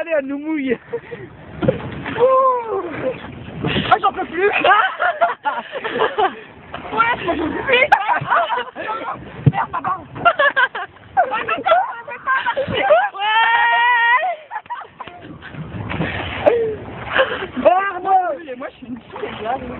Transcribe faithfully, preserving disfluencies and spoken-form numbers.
allez, elle nous mouille. Ah, j'en peux plus. Ouais, j'en peux plus. Merde, papa.